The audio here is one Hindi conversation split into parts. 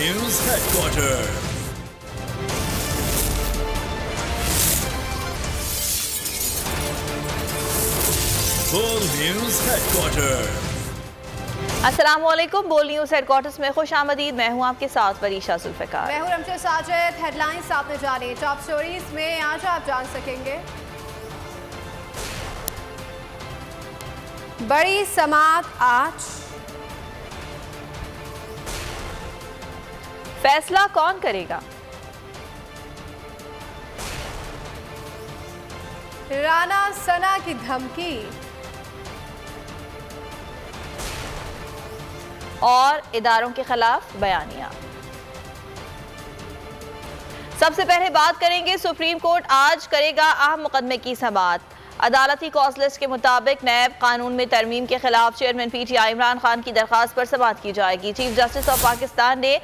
News Headquarters. BOL News Headquarters. अस्सलामुअलैकुम। बोल न्यूज़ हेडक्वार्टर्स में खुश आमदीद। मैं हूँ आपके साथ वरीशा जुल्फिकार। मैं हूँ रमजा साजिद। हेडलाइंस आपने जाने, टॉप स्टोरीज में आज आप जान सकेंगे। बड़ी समाअत आज, फैसला कौन करेगा। राना सना की धमकी और इदारों के खिलाफ बयानिया। सबसे पहले बात करेंगे, सुप्रीम कोर्ट आज करेगा अहम मुकदमे की समाअत। अदालती कॉज लिस्ट के मुताबिक नैब कानून में तरमीम के खिलाफ चेयरमैन PTI इमरान खान की दरख्वास्त पर समाअत की जाएगी। चीफ जस्टिस ऑफ पाकिस्तान ने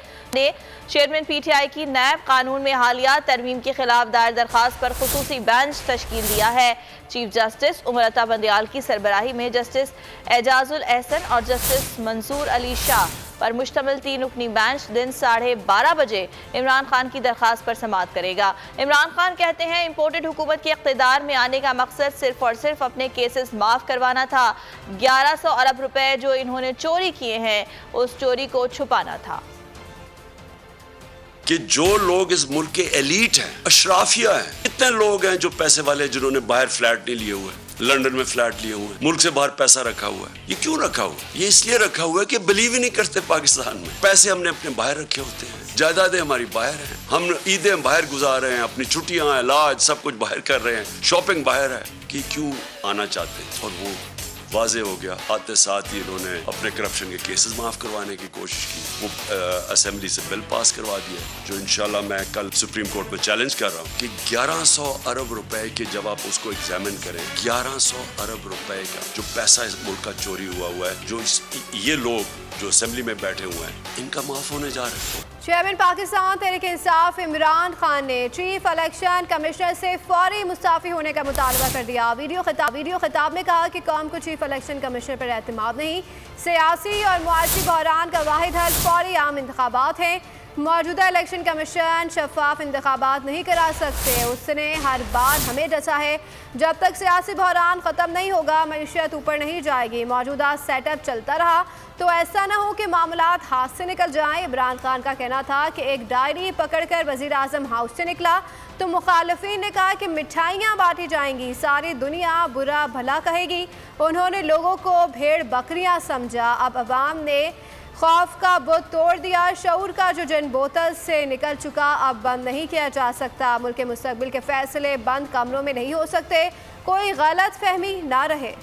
चेयरमैन PTI की नैब कानून में हालिया तरमीम के खिलाफ दायर दरख्वास्त पर खुसूसी बेंच तश्कील दिया है। चीफ जस्टिस उमर अता बंदियाल की सरबराही में जस्टिस एजाजुल अहसन और जस्टिस मंसूर अली शाह पर मुश्तमिल तीन रुकनी बेंच दिन 12:30 बजे इमरान खान की दरख्वास्त पर समाअत करेगा। इमरान खान कहते हैं, इम्पोर्टेड हुकूमत के इख्तिदार में आने का मकसद सिर्फ और सिर्फ अपने केसेस माफ़ करवाना था। 1100 अरब रुपए जो इन्होंने चोरी किए हैं, उस चोरी को छुपाना था। कि जो लोग इस मुल्क के एलीट हैं, अशराफिया हैं, कितने लोग हैं जो पैसे वाले, जिन्होंने बाहर फ्लैट नहीं लिए हुए, लंदन में फ्लैट लिए हुए, मुल्क से बाहर पैसा रखा हुआ है। ये क्यों रखा हुआ है? ये इसलिए रखा हुआ है कि बिलीव ही नहीं करते पाकिस्तान में। पैसे हमने अपने बाहर रखे होते हैं, जायदादें हमारी बाहर हैं, हम ईदें बाहर गुजार रहे हैं, अपनी छुट्टियां, इलाज, सब कुछ बाहर कर रहे हैं, शॉपिंग बाहर है। कि क्यों आना चाहते हैं, और वो वाजे हो गया। आते साथ ही इन्होंने अपने करप्शन के केसेस माफ़ करवाने की कोशिश की, वो असेंबली से बिल पास करवा दिया, जो इंशाल्लाह मैं कल सुप्रीम कोर्ट में चैलेंज कर रहा हूँ कि 1100 अरब रुपए के, जब आप उसको एग्जामिन करें, 1100 अरब रुपए का जो पैसा इस मुल्क का चोरी हुआ है, जो ये लोग जो असेंबली में बैठे हुए हैं, इनका माफ़ होने जा रहा है। चेयरमैन पाकिस्तान तहरीक-ए-इंसाफ इमरान खान ने चीफ इलेक्शन कमिश्नर से फौरी मुस्ताफी होने का मुतालबा कर दिया। वीडियो खिताब में कहा कि कौम को चीफ इलेक्शन कमिश्नर पर एतमाद नहीं। सियासी और मुआशी बहरान का वाहिद हल फौरी आम इंतखाबात हैं। मौजूदा इलेक्शन कमीशन शफाफ इंतखाबात नहीं करा सकते। उसने हर बार हमें डसा है, जब तक सियासी बहरान ख़त्म नहीं होगा, मईशत ऊपर नहीं जाएगी। मौजूदा सेटअप चलता रहा तो ऐसा ना हो कि मामलात हाथ से निकल जाएं। इमरान खान का कहना था कि एक डायरी पकड़कर वज़ीर आज़म हाउस से निकला तो मुखालफीन ने कहा कि मिठाइयाँ बाँटी जाएंगी, सारी दुनिया बुरा भला कहेगी। उन्होंने लोगों को भेड़ बकरियाँ समझा। अब अवाम ने खौफ का बुत तोड़ दिया। शऊर का जो जन बोतल से निकल चुका अब बंद नहीं किया जा सकता। मुल्क के मुस्तकबिल के फैसले बंद कमरों में नहीं हो सकते। कोई गलत फहमी ना रहे।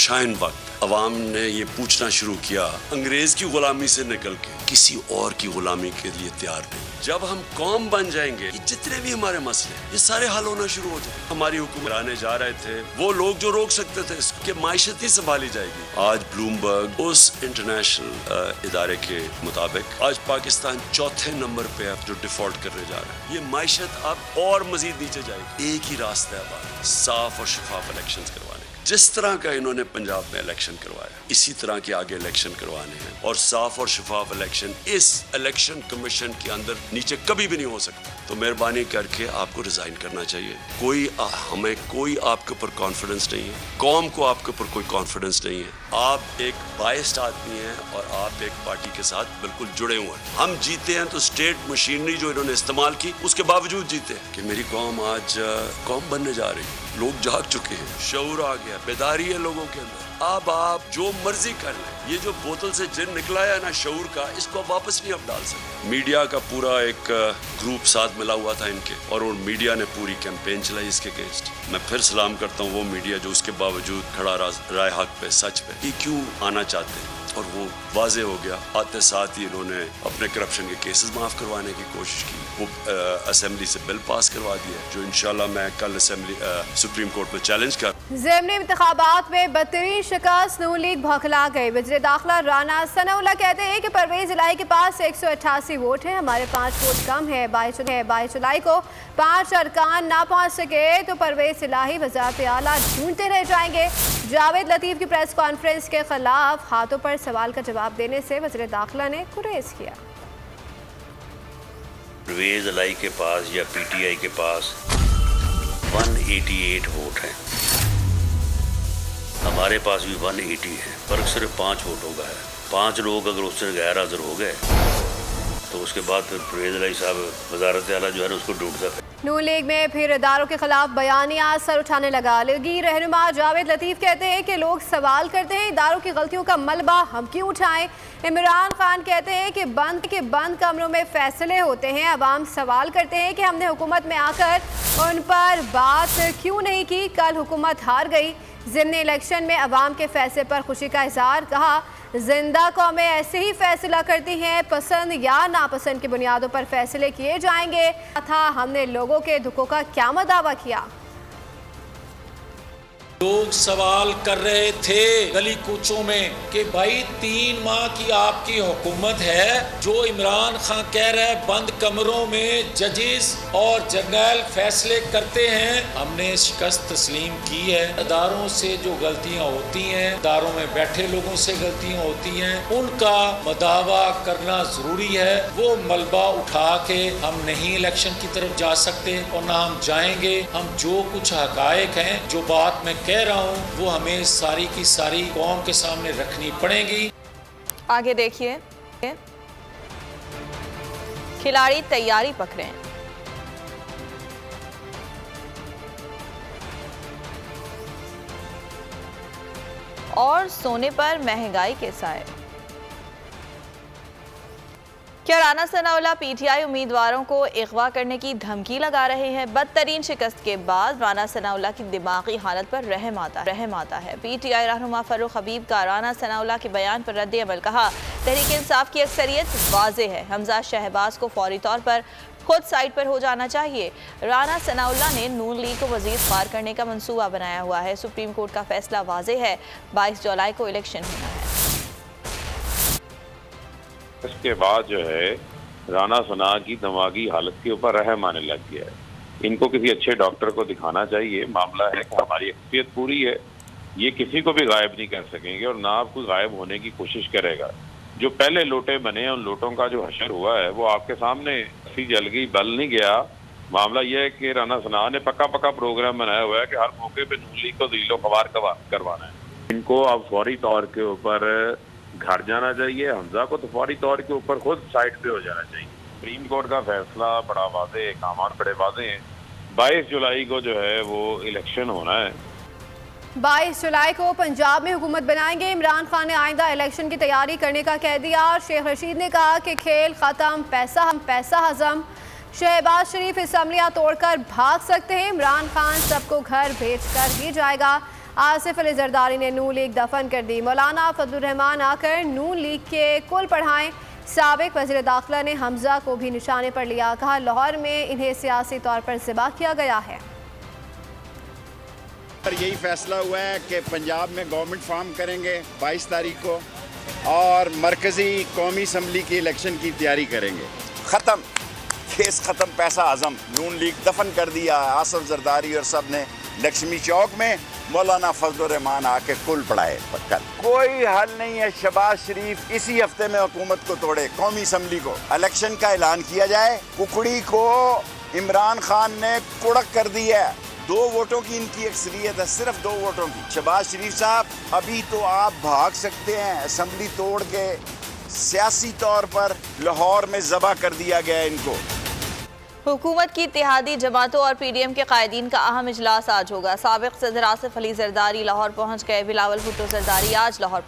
शाइन वक्त अवाम ने ये पूछना शुरू किया, अंग्रेज की गुलामी से निकल के किसी और की गुलामी के लिए तैयार नहीं। जब हम कौम बन जाएंगे, जितने भी हमारे मसले, ये सारे हल होना शुरू हो जाए। हमारी हुक्मराने जा रहे थे वो लोग जो रोक सकते थे कि मायशत ही संभाली जाएगी। आज ब्लूमबर्ग उस इंटरनेशनल इदारे के मुताबिक आज पाकिस्तान 4थे नंबर पे जो डिफॉल्ट करने जा रहा है। ये मायशत अब और मजीद नीचे जाएगी। एक ही रास्ता है बाहर, साफ और शफाफ इलेक्शन करवाने। जिस तरह का इन्होंने पंजाब में इलेक्शन करवाया, इसी तरह के आगे इलेक्शन करवाने हैं, और साफ और शफाफ इलेक्शन इस इलेक्शन कमीशन के अंदर नीचे कभी भी नहीं हो सकता। तो मेहरबानी करके आपको रिजाइन करना चाहिए। हमें कोई आपके ऊपर कॉन्फिडेंस नहीं है, कौम को आपके ऊपर कोई कॉन्फिडेंस नहीं है। आप एक बायस्ड आदमी हैं और आप एक पार्टी के साथ बिल्कुल जुड़े हुए हैं। हम जीते हैं तो स्टेट मशीनरी जो इन्होंने इस्तेमाल की, उसके बावजूद जीते हैं। कि मेरी कौम आज कौम बनने जा रही है। लोग जाग चुके हैं, शऊर आ गया, बेदारी है लोगों के अंदर। अब आप जो मर्जी कर लें, ये जो बोतल से जिन निकला है ना शऊर का, इसको वापस नहीं आप डाल सकते। मीडिया का पूरा एक ग्रुप साथ मिला हुआ था इनके, और उन मीडिया ने पूरी कैंपेन चलाई इसके अगेंस्ट। मैं फिर सलाम करता हूँ वो मीडिया जो उसके बावजूद खड़ा राय हक पे, सच पे। ये क्यों आना चाहते हैं, और वो वाजे हो गया। आते साथ ही इन्होंने अपने करप्शन के केसेस माफ़ करवाने की कोशिश की, वो असेंबली से बिल पास करवा दिया, जो इंशाल्लाह मैं कल सुप्रीम कोर्ट में चैलेंज कर। ज़िमनी इंतखाबात में 32 शिकस्त, नून लीग भौखला गई। वज़ीर दाखिला राना सनाउल्लाह कहते हैं कि परवेज़ इलाही के पास 188 वोट हैं, हमारे 5 वोट कम है। 22 जुलाई को 5 अरकान ना पहुँच सके तो परवेज़ इलाही वज़ारत आला ढूंढते रह जाएंगे। जावेद लतीफ़ की प्रेस कॉन्फ्रेंस के खिलाफ हाथों पर सवाल का जवाब देने से वज़ीर दाखिला ने गुरेज किया। परवेज इलाही के पास या पीटीआई के पास 188 वोट हैं, हमारे पास भी 180 है, फर्क सिर्फ 5 वोटों का है। 5 लोग अगर उससे गैर हाजिर हो गए तो उसके बाद फिर परवेज इलाही साहब वजारत आला जो है उसको ढूंढता है। नून लीग में फिर इदारों के खिलाफ बयानिया सर उठाने लगा। लीगी रहनुमा जावेद लतीफ कहते हैं कि लोग सवाल करते हैं, इदारों की गलतियों का मलबा हम क्यों उठाएं। इमरान खान कहते हैं कि बंद कमरों में फैसले होते हैं, अवाम सवाल करते हैं कि हमने हुकूमत में आकर उन पर बात क्यों नहीं की, कल हुकूमत हार गई। ज़िमनी इलेक्शन में अवाम के फैसले पर खुशी का इजहार, कहा जिंदा कौमें ऐसे ही फैसला करती हैं, पसंद या नापसंद की बुनियादों पर फैसले किए जाएंगे। था हमने लोगों के दुखों का क्या दावा किया, लोग सवाल कर रहे थे गली कूचों में कि भाई 3 माह की आपकी हुकूमत है, जो इमरान खान कह रहे हैं बंद कमरों में जजेस और जनरल फैसले करते हैं, हमने शिकस्त तस्लीम की है। इदारों से जो गलतियां होती हैं, इदारों में बैठे लोगों से गलतियां होती हैं, उनका मदावा करना जरूरी है। वो मलबा उठा के हम नहीं इलेक्शन की तरफ जा सकते और ना हम जाएंगे। हम जो कुछ हकायक हैं, जो बात में कह रहा हूँ, वो हमें सारी की सारी कौम के सामने रखनी पड़ेगी। आगे देखिए, खिलाड़ी तैयारी पकड़ें। और सोने पर महंगाई के साए। क्या राना सनाउल्लाह पीटीआई उम्मीदवारों को अगवा करने की धमकी लगा रहे हैं? बदतरीन शिकस्त के बाद राना सनाउल्लाह की दिमागी हालत पर रहम आता है। पीटीआई रहनुमा फर्रुख हबीब का राना सनाउल्लाह के बयान पर रद्द अमल, कहा तहरीक इंसाफ की अक्सरियत वाज़ेह है, हमजा शहबाज को फौरी तौर पर खुद साइड पर हो जाना चाहिए। राना सनाउल्लाह ने नून लीग को वजीर पार करने का मनसूबा बनाया हुआ है। सुप्रीम कोर्ट का फैसला वाज़ेह है, 22 जुलाई को इलेक्शन होना है। इसके बाद जो है राना सना की दिमागी हालत के ऊपर रहम आने लग गया है। इनको किसी अच्छे डॉक्टर को दिखाना चाहिए। मामला है कि हमारी अक्सरियत पूरी है, ये किसी को भी गायब नहीं कर सकेंगे और ना आपको गायब होने की कोशिश करेगा। जो पहले लोटे बने, उन लोटों का जो हशर हुआ है वो आपके सामने, सी जल गई बल नहीं गया। मामला यह है कि राना सना ने पक्का प्रोग्राम बनाया हुआ है कि हर मौके पर नून लीग को दलीलो खबार करवाना है। इनको अब फौरी तौर के ऊपर घर जाना चाहिए। हमजा को तो फौरी तौर के ऊपर खुद साइड पे हो जाना चाहिए। सुप्रीम कोर्ट का फैसला बड़ा वाज़े, कामान बड़े वाज़े हैं। 22 जुलाई को जो है वो इलेक्शन होना है। 22 जुलाई को पंजाब में हुकूमत बनाएंगे। इमरान खान ने आइंदा इलेक्शन की तैयारी करने का कह दिया। शेख रशीद ने कहा कि खेल ख़त्म, पैसा हजम। शहबाज शरीफ असम्बलियाँ तोड़कर भाग सकते हैं, इमरान खान सबको घर भेज कर ही जाएगा। आसिफ अली जरदारी ने नून लीग दफन कर दी, मौलाना फजलुर रहमान आकर नून लीग के कुल पढ़ाएं। साबिक वज़ीर दाखिला ने हमजा को भी निशाने पर लिया, कहा लाहौर में इन्हें सियासी तौर पर ज़िबा किया गया है। पर यही फैसला हुआ है कि पंजाब में गवर्नमेंट फॉर्म करेंगे 22 तारीख को और मरकजी कौमी असम्बली की इलेक्शन की तैयारी करेंगे। ख़त्म केस, ख़त्म पैसा हजम। नून लीग दफन कर दिया, आसिफ जरदारी और सब ने लक्ष्मी चौक में, मौलाना फजलुर रहमान आके कुल पढ़ाए। पक्का कोई हल नहीं है। शहबाज शरीफ इसी हफ्ते में हुकूमत को तोड़े, कौमी असम्बली को, इलेक्शन का ऐलान किया जाए। कुकड़ी को इमरान खान ने कुड़क कर दी है। 2 वोटों की इनकी अक्सरियत है, सिर्फ 2 वोटों की। शहबाज शरीफ साहब अभी तो आप भाग सकते हैं, असम्बली तोड़ के सियासी तौर पर लाहौर में ज़बा कर दिया गया इनको। हुकूमत की इत्तेहादी जमातों और पीडीएम के कायदीन का अहम इजलास आज होगा। साबिक सदर आसिफ अली जरदारी लाहौर पहुंच गए, बिलावल भुट्टो जरदारी आज लाहौर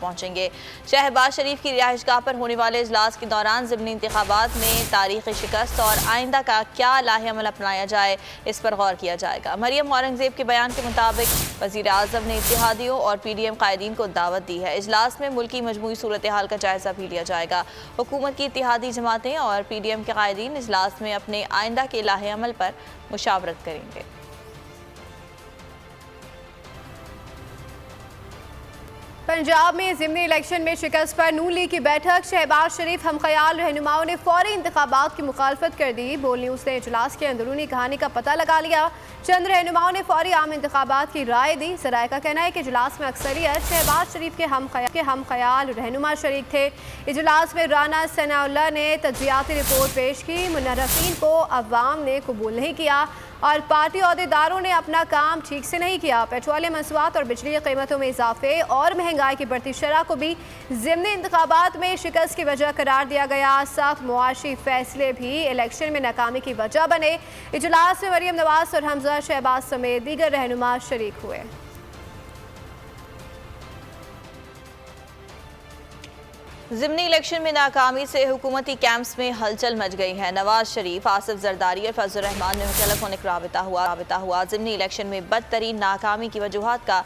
पहुंचेंगे। शहबाज शरीफ की रिहाइशगाह पर होने वाले इजलास के दौरान ज़िमनी इंतखाबात में तारीखी शिकस्त और आइंदा का क्या लाहे अमल अपनाया जाए, इस पर गौर किया जाएगा। मरियम औरंगजेब के बयान के मुताबिक वज़ीर आज़म ने इत्तेहादियों और पीडीएम कायदीन को दावत दी है। इजलास में मुल्क की मजमूई सूरत हाल का जायजा भी लिया जाएगा। हुकूमत की इत्तेहादी जमातें और पीडीएम के कायदीन इजलास में अपने आइंदा के लाहे अमल पर मुशावरत करेंगे। पंजाब में ज़िमनी इलेक्शन में शिकस्त पर नून लीग की बैठक, शहबाज शरीफ हमख्याल रहनुमाओं ने फौरी इंतखाबात की मुखालफत कर दी। बोल न्यूज़ ने इजलास के अंदरूनी कहानी का पता लगा लिया, चंद रहनुमाओं ने फौरी आम इंतखाबात की राय दी। सराय का कहना है कि इजलास में अक्सरियत शहबाज शरीफ के हमख्याल रहनुमा शरीक थे। इजलास में राना सनाउल्लाह ने तजज़ियाती रिपोर्ट पेश की, मुनरफिन को अवाम ने कबूल नहीं किया और पार्टी अहदेदारों ने अपना काम ठीक से नहीं किया। पेट्रोलियम मसवात और बिजली की कीमतों में इजाफे और महंगाई की बढ़ती शरह को भी ज़िमनी इंतखाबात में शिकस्त की वजह करार दिया गया। सख्त मुआशी फैसले भी इलेक्शन में नाकामी की वजह बने। इजलास में मरियम नवाज और हमजा शहबाज समेत दीगर रहनुमा शरीक हुए। ज़िमनी इलेक्शन में नाकामी से हुकूमती कैंप्स में हलचल मच गई है। नवाज शरीफ, आसिफ जरदारी और फजल रहमान में मुख्तलिफ होने का रबता हुआ। ज़िमनी इलेक्शन में बदतरीन नाकामी की वजूहत का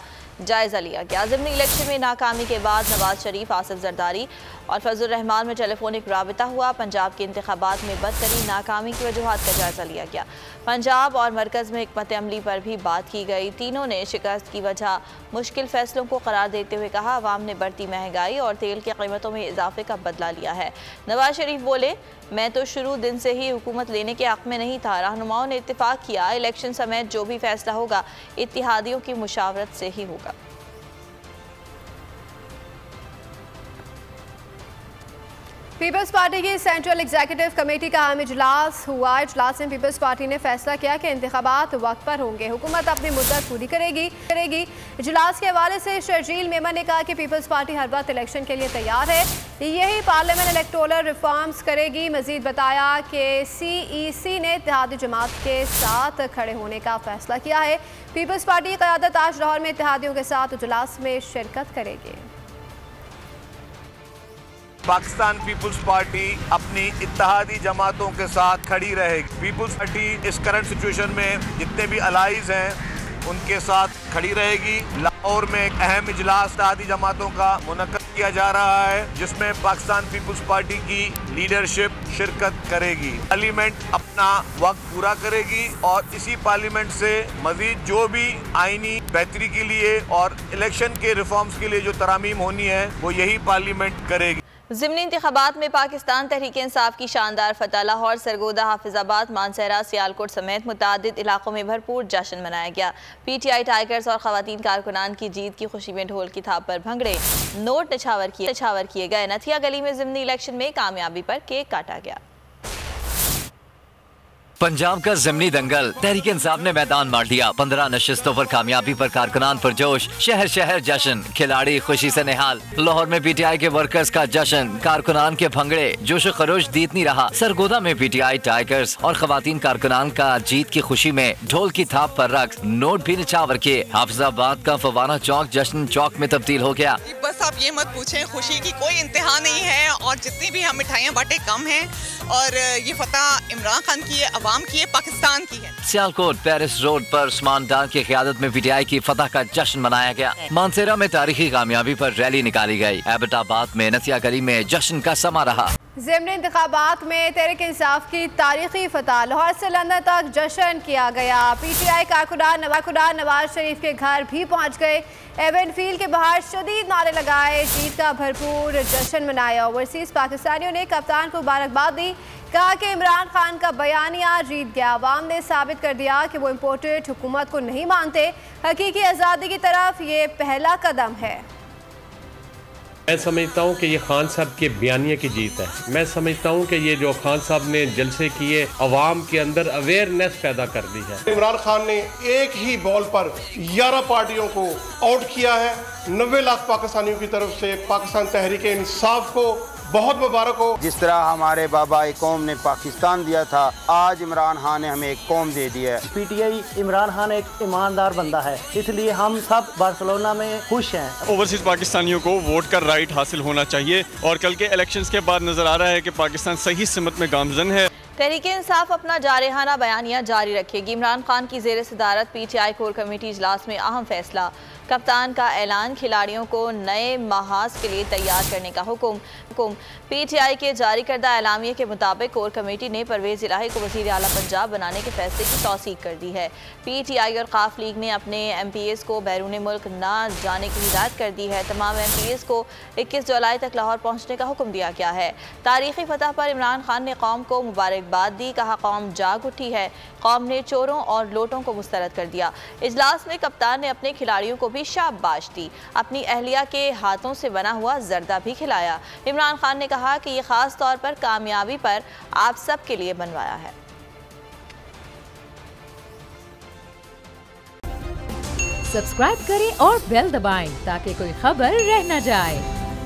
जायजा लिया गया। ज़िमनी इलेक्शन में नाकामी के बाद नवाज शरीफ, आसिफ जरदारी और फजल रहमान में टेलीफोनिक रबता हुआ। पंजाब के इंतखाबात में बदतरीन नाकामी की वजूहत का जायजा लिया गया। पंजाब और मरकज़ में हिकमत अमली पर भी बात की गई। तीनों ने शिकस्त की वजह मुश्किल फैसलों को करार देते हुए कहा, आवाम ने बढ़ती महंगाई और तेल की कीमतों में इजाफे का बदला लिया है। नवाज शरीफ बोले, मैं तो शुरू दिन से ही हुकूमत लेने के हक़ में नहीं था। रहनुमाओं ने इत्तिफाक किया, इलेक्शन समेत जो भी फैसला होगा इत्तिहादियों की मुशावरत से ही होगा। पीपल्स पार्टी की सेंट्रल एग्जीक्यूटिव कमेटी का अहम इजलास हुआ। इजलास में पीपल्स पार्टी ने फैसला किया कि इंतखाबात वक्त पर होंगे, हुकूमत अपनी मुद्दत पूरी करेगी। इजलास के हवाले से शर्जील मेमन ने कहा कि पीपल्स पार्टी हर वक्त इलेक्शन के लिए तैयार है, यही पार्लियामेंट इलेक्टोरल रिफॉर्म्स करेगी। मजीद बताया कि CEC ने इत्तेहादी जमात के साथ खड़े होने का फैसला किया है। पीपल्स पार्टी की क़यादत आज लाहौर में इत्तेहादियों के साथ इजलास में शिरकत करेगी। पाकिस्तान पीपल्स पार्टी अपनी इत्तेहादी जमातों के साथ खड़ी रहेगी। पीपल्स पार्टी इस करंट सिचुएशन में जितने भी अलाइज हैं उनके साथ खड़ी रहेगी। लाहौर में एक अहम इजलास इत्तेहादी जमातों का मुनअक़्क़द किया जा रहा है, जिसमें पाकिस्तान पीपल्स पार्टी की लीडरशिप शिरकत करेगी। पार्लियामेंट अपना वक्त पूरा करेगी और इसी पार्लियामेंट से मजीद जो भी आईनी बेहतरी के लिए और इलेक्शन के रिफॉर्म्स के लिए जो तरामीम होनी है वो यही पार्लियामेंट करेगी। ज़िमनी इंतखाबात में पाकिस्तान तहरीक-ए-इंसाफ की शानदार फतह। लाहौर, सरगोदा, हाफिजाबाद, मानसेरा, सियालकोट समेत मुतादिद इलाकों में भरपूर जश्न मनाया गया। PTI टाइगर्स और ख़वातीन कारकुनान की जीत की खुशी में ढोल की थाप पर भंगड़े, नोट निछावर किए गए। नथिया गली में ज़िमनी इलेक्शन में कामयाबी पर केक काटा गया। पंजाब का ज़िमनी दंगल, तहरीक-ए-इंसाफ ने मैदान मार दिया। 15 नशिस्तों पर कामयाबी पर कारकुनान पर जोश, शहर शहर जश्न, खिलाड़ी खुशी से निहाल। लाहौर में PTI के वर्कर्स का जश्न, कारकुनान के भंगड़े, जोश खरोश जीत नहीं रहा। सरगोदा में PTI टाइगर्स और खवातीन कारकुनान का जीत की खुशी में ढोल की थाप पर रक्स, नोट भी निछावर किए। हाफिजाबाद का फवाना चौक जश्न चौक में तब्दील हो गया। बस आप ये मत पूछे, खुशी की कोई इंतहा नहीं है और जितनी भी हम मिठाइयाँ बांटे कम है। और ये फतह इमरान खान की है, आवाम की है, पाकिस्तान की है। सियालकोट पेरिस रोड पर उस्मान डार की क़यादत में PTI की फतह का जश्न मनाया गया। मानसेरा में तारीखी कामयाबी पर रैली निकाली गई। अब्बोटाबाद में नसिया गली में जश्न का समा रहा। ज़िमनी इंतखाबात में तहरीक-ए-इंसाफ की तारीखी फतह, लाहौर से लंदन तक जश्न किया गया। PTI कारकुनान नवाज शरीफ के घर भी पहुँच गए, एवन फील्ड के बाहर शदीद नारे लगाए, जीत का भरपूर जश्न मनाया। ओवरसीज पाकिस्तानियों ने कप्तान को मुबारकबाद दी, कहा कि इमरान खान का बयानिया जीत गया। आवाम ने साबित कर दिया कि वो इम्पोर्टेड हुकूमत को नहीं मानते, हकीकी आज़ादी की तरफ ये पहला कदम है। मैं समझता हूँ कि ये खान साहब के बयानिया की जीत है। मैं समझता हूँ कि ये जो खान साहब ने जलसे किए, आवाम के अंदर अवेयरनेस पैदा कर दी है। इमरान खान ने एक ही बॉल पर 11 पार्टियों को आउट किया है। 90 लाख पाकिस्तानियों की तरफ से पाकिस्तान तहरीक-ए-इंसाफ को बहुत मुबारक हो। जिस तरह हमारे बाबा एक कौम ने पाकिस्तान दिया था, आज इमरान खान ने हमें एक कौम दे दिया है। PTI इमरान खान एक ईमानदार बंदा है, इसलिए हम सब बार्सिलोना में खुश हैं। ओवरसीज पाकिस्तानियों को वोट का राइट हासिल होना चाहिए और कल के इलेक्शंस के बाद नजर आ रहा है कि पाकिस्तान सही सिमत में गामजन है। तहरीक-ए-इंसाफ अपना जारहाना बयानिया जारी रखेगी। इमरान खान की ज़ेर-ए-सदारत PTI कोर कमेटी इजलास में अहम फैसला। कप्तान का ऐलान, खिलाड़ियों को नए महाज के लिए तैयार करने का हुक्म। PTI के जारी करदा एलामिये के मुताबिक कोर कमेटी ने परवेज़ इलाही को वज़ीर आला पंजाब बनाने के फैसले की तौसीक़ कर दी है। PTI और काफ लीग ने अपने MPAs को बैरून मुल्क ना जाने की हिदायत कर दी है। तमाम MPAs को 21 जुलाई तक लाहौर पहुँचने का हुक्म दिया गया है। तारीख़ी फतह पर इमरान खान ने कौम को मुबारकबाद दी, कहा कौम जाग उठी है, कौम ने चोरों और लोटों को मुस्तरद कर दिया। इजलास में कप्तान ने अपने खिलाड़ियों को भी शाबाश दी, अपनी अहलिया के हाथों से बना हुआ जर्दा भी खिलाया। इमरान खान ने कहा कि ये खास तौर पर कामयाबी पर आप सब के लिए बनवाया है। सब्सक्राइब करें और बेल दबाएं ताकि कोई खबर रह न जाए।